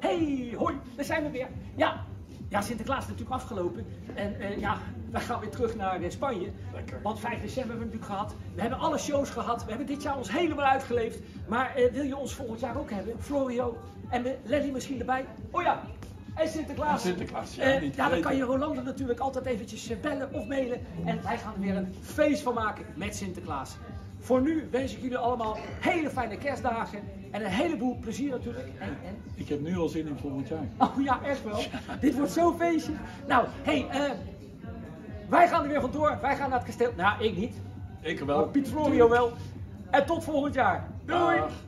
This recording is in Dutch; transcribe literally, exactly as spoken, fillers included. Hey, hoi, daar zijn we weer. Ja, ja, Sinterklaas is natuurlijk afgelopen. En uh, ja, we gaan weer terug naar uh, Spanje. Lekker. Want vijf december hebben we natuurlijk gehad. We hebben alle shows gehad. We hebben dit jaar ons helemaal uitgeleefd. Maar uh, wil je ons volgend jaar ook hebben? Florio en uh, Lenny misschien erbij. Oh ja. En Sinterklaas. En Sinterklaas, ja. Uh, ja, dan kan je Rolando natuurlijk altijd eventjes bellen of mailen. En wij gaan er weer een feest van maken met Sinterklaas. Voor nu wens ik jullie allemaal hele fijne kerstdagen. En een heleboel plezier natuurlijk. En, en... Ik heb nu al zin in volgend jaar. Oh ja, echt wel. Ja. Dit wordt zo'n feestje. Nou, hé, hey, uh, wij gaan er weer vandoor. Wij gaan naar het kasteel. Nou, ik niet. Ik wel. Maar Piet Florio wel. En tot volgend jaar. Doei! Dag.